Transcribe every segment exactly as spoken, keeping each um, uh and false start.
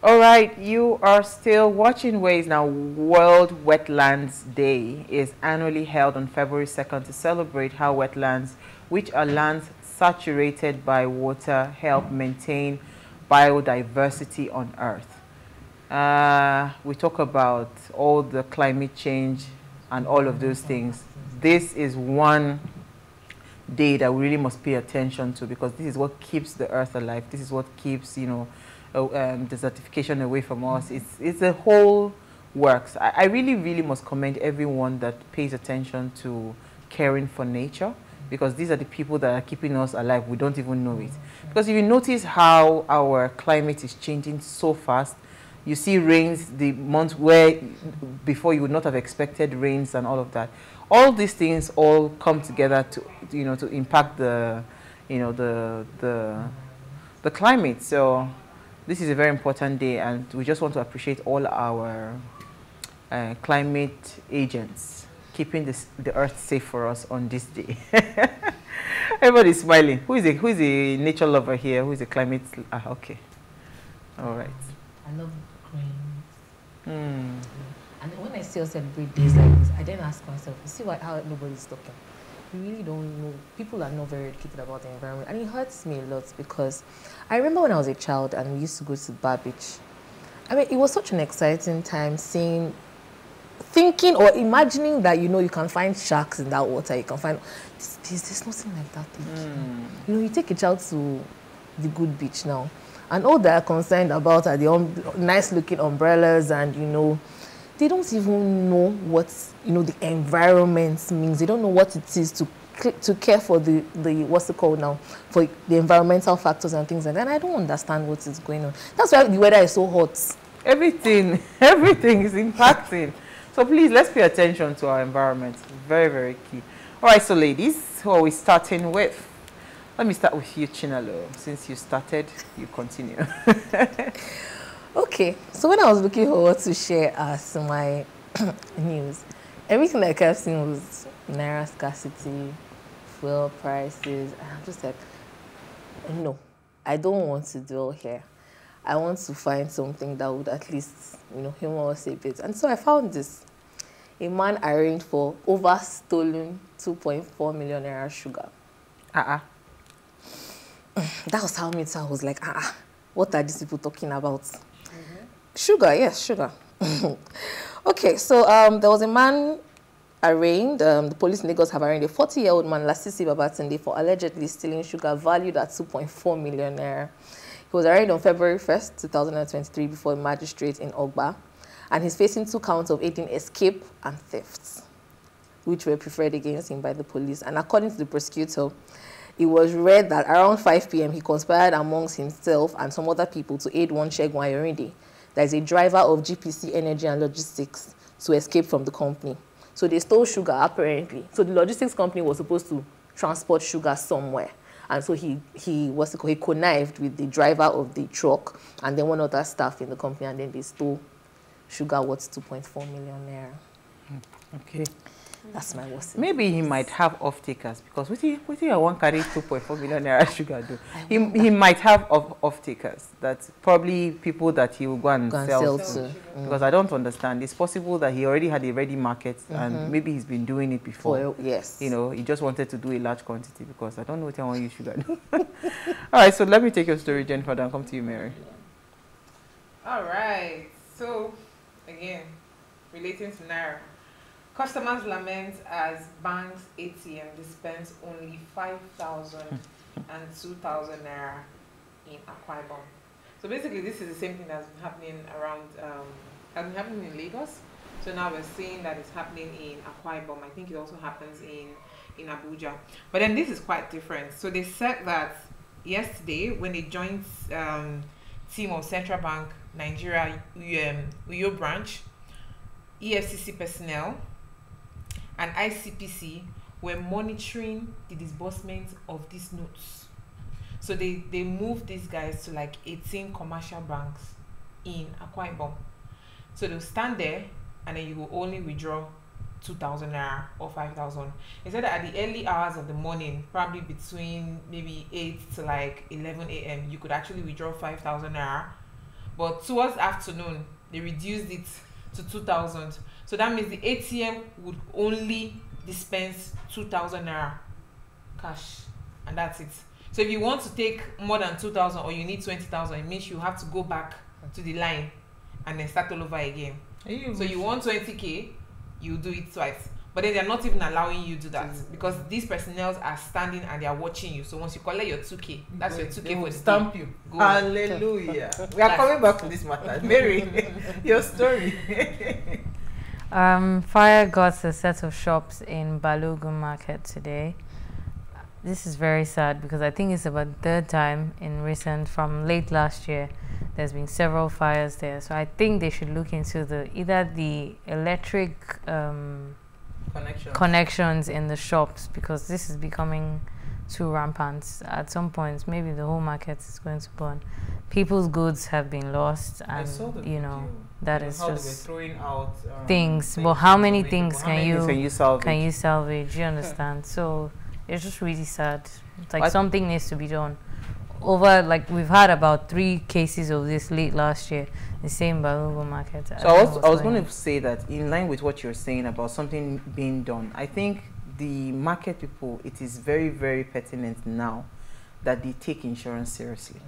All right, you are still watching WAYS now. World Wetlands Day is annually held on February second to celebrate how wetlands, which are lands saturated by water, help maintain biodiversity on Earth. Uh, we talk about all the climate change and all of those things. This is one day that we really must pay attention to, because this is what keeps the Earth alive. This is what keeps, you know, Oh, um, desertification away from us. It's, it's a whole works. I, I really, really must commend everyone that pays attention to caring for nature, because these are the people that are keeping us alive. We don't even know it. Because if you notice how our climate is changing so fast, you see rains the months where before you would not have expected rains and all of that. All these things all come together to, you know, to impact the, you know, the, the, the climate. So this is a very important day, and we just want to appreciate all our uh, climate agents keeping this, the earth safe for us on this day. Everybody's smiling. Who is a, who is a nature lover here? Who is a climate? Ah, okay. All right. I love greens. Mm. And when I still celebrate days like this, I then ask myself, you see why, how nobody's talking? You really don't know. People are not very educated about the environment, and it hurts me a lot, because I remember when I was a child and we used to go to Bar Beach. I mean, it was such an exciting time seeing, thinking or imagining that, you know, you can find sharks in that water, you can find, there's, there's nothing like that. Mm. You know, you take a child to the good beach now, and all they are concerned about are the um, nice looking umbrellas, and, you know, they don't even know what, you know, the environment means. They don't know what it is to to care for the, the what's it called now, for the environmental factors and things like that. And I don't understand what is going on. That's why the weather is so hot. Everything, everything is impacting. So please, let's pay attention to our environment. Very, very key. All right, so ladies, who are we starting with? Let me start with you, Chinalo. Since you started, you continue. Okay, so when I was looking for what to share as my news, everything that I kept seeing was Naira scarcity, fuel prices, and I'm just like, no, I don't want to dwell here. I want to find something that would at least, you know, humor us a bit. And so I found this. A man arraigned for overstolen two point four million Naira sugar. Uh-uh. That was how me too. I was like, uh-uh, what are these people talking about? Sugar, yes, sugar. Okay, so um, there was a man arraigned. Um, the police in Lagos have arraigned a forty-year-old man, Lassisi Babatunde, for allegedly stealing sugar valued at two point four million naira. He was arraigned on February first, two thousand twenty-three, before a magistrate in Ogba, and he's facing two counts of aiding escape and theft, which were preferred against him by the police. And according to the prosecutor, it was read that around five p m he conspired amongst himself and some other people to aid one Chegwanyerinde, that is a driver of G P C Energy and Logistics, to escape from the company. So they stole sugar, apparently. So the logistics company was supposed to transport sugar somewhere. And so he, he, was, he connived with the driver of the truck and then one other staff in the company, and then they stole sugar worth two point four million naira. Okay. That's my worst. Maybe he might have off-takers, because what do you want carry two point four million naira sugar do? He, he might have off-takers. That's probably people that he will go and, go and sell, sell to. to. Because mm. I don't understand. It's possible that he already had a ready market, mm -hmm. and maybe he's been doing it before. Well, yes. You know, he just wanted to do a large quantity, because I don't know what I want you sugar do. All right, so let me take your story, Jennifer, and come to you, Mary. All right. So, again, relating to Naira. Customers lament as banks A T M dispense only five thousand and two thousand naira in Akwa Ibom. So basically, this is the same thing that's been happening around, um, has been happening in Lagos. So now we're seeing that it's happening in Akwa Ibom. I think it also happens in, in Abuja. But then this is quite different. So they said that yesterday, when they joined um, team of Central Bank Nigeria Uyo branch, E F C C personnel and I C P C were monitoring the disbursement of these notes. So they, they moved these guys to like eighteen commercial banks in Akwa Ibom. So they'll stand there, and then you will only withdraw two thousand naira or five thousand. They said that at the early hours of the morning, probably between maybe eight to like eleven a m, you could actually withdraw five thousand naira. But towards afternoon, they reduced it to two thousand. So that means the A T M would only dispense two thousand naira cash, and that's it. So if you want to take more than two thousand or you need twenty thousand, it means you have to go back to the line and then start all over again. Ew. So you want twenty K, you do it twice. But then they're not even allowing you to do that, because these personnel are standing and they are watching you. So once you collect your two K, that's your two K for the stamp you. Go. Hallelujah. We are coming back to this matter. Mary, your story. um, fire got a set of shops in Balogun Market today. This is very sad because I think it's about the third time in recent, from late last year, there's been several fires there. So I think they should look into the either the electric um, Connections. connections in the shops, because this is becoming too rampant. At some point, maybe the whole market is going to burn. People's goods have have been lost, and you know video. that you is know just throwing out um, things. But how many things can you can you salvage? Can you salvage? You understand? So it's just really sad. It's like what? Something needs to be done. Over like we've had about three cases of this late last year, the same Balogun Market. I so I was I was going, going to say that in line with what you're saying about something being done, I think the market people, it is very very pertinent now that they take insurance seriously,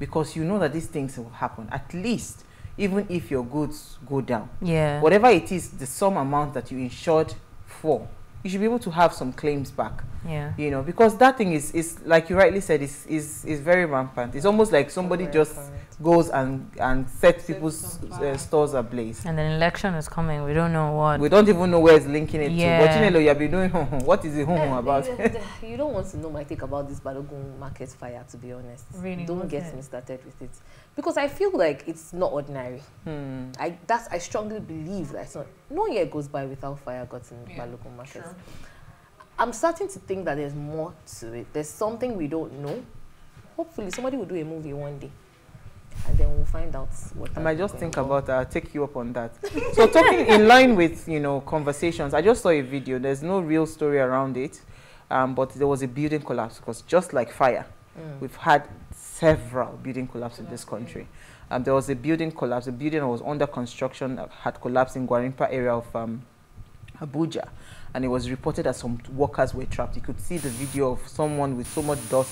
because you know that these things will happen. At least even if your goods go down, yeah, whatever it is, the sum amount that you insured for, you should be able to have some claims back. Yeah, you know, because that thing is is like you rightly said, is is is very rampant. It's almost like somebody oh, just rampant. goes and and sets set people's uh, stores ablaze. And an election is coming. We don't know what. We don't even know where it's linking it yeah. to. But you know, you have been doing what is it uh, about? You don't want to know my take about this Balogun Market fire. To be honest, really, don't get me started with it, because I feel like it's not ordinary. Hmm. I that's I strongly believe that it's not, no year goes by without fire guts in yeah, Balogun Market. Sure. I'm starting to think that there's more to it. There's something we don't know. Hopefully, somebody will do a movie one day, and then we'll find out what. I might just think on. about that. I'll take you up on that. So, talking in line with you know conversations, I just saw a video. There's no real story around it, um, but there was a building collapse, because just like fire, mm. we've had several building collapses in this country. Um, there was a building collapse. A building that was under construction uh, had collapsed in Gwarimpa area of um, Abuja. And it was reported that some workers were trapped. You could see the video of someone with so much dust.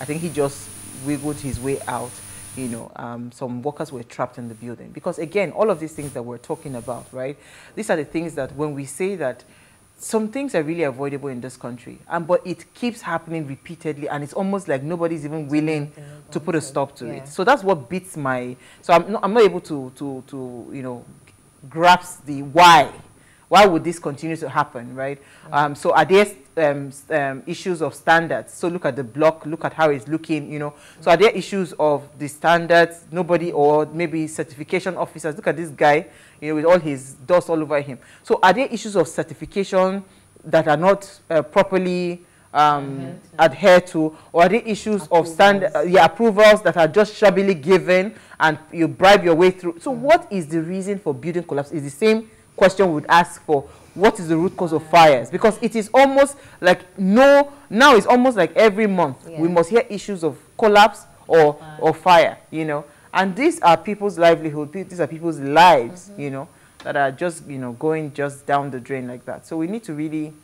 I think he just wiggled his way out. You know, um, some workers were trapped in the building. Because again, all of these things that we're talking about, right? These are the things that when we say that some things are really avoidable in this country, and but it keeps happening repeatedly, and it's almost like nobody's even willing to put a stop to yeah. it. So that's what beats my. So I'm not, I'm not able to to to you know grasp the why. Why would this continue to happen, right? Mm-hmm. um, so are there um, um, issues of standards? So look at the block, look at how it's looking, you know. Mm-hmm. So are there issues of the standards? Nobody, or maybe certification officers. Look at this guy, you know, with all his dust all over him. So are there issues of certification that are not uh, properly um, mm-hmm. adhered to? Or are there issues approvals. of standard, uh, yeah, approvals that are just shabbily given and you bribe your way through? So mm-hmm. what is the reason for building collapse? Is the same question would ask for what is the root cause of fires, because it is almost like no now it's almost like every month yeah. we must hear issues of collapse or uh, or fire, you know, and these are people's livelihood, these are people's lives, mm-hmm. you know, that are just you know going just down the drain like that. So we need to really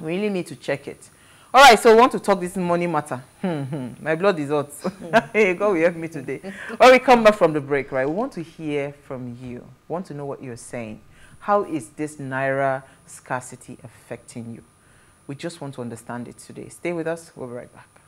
really need to check it. All right, so we want to talk this money matter. My blood is hot. Hey, God will help me today. When we come back from the break, right, we want to hear from you, we want to know what you're saying. How is this Naira scarcity affecting you? We just want to understand it today. Stay with us. We'll be right back.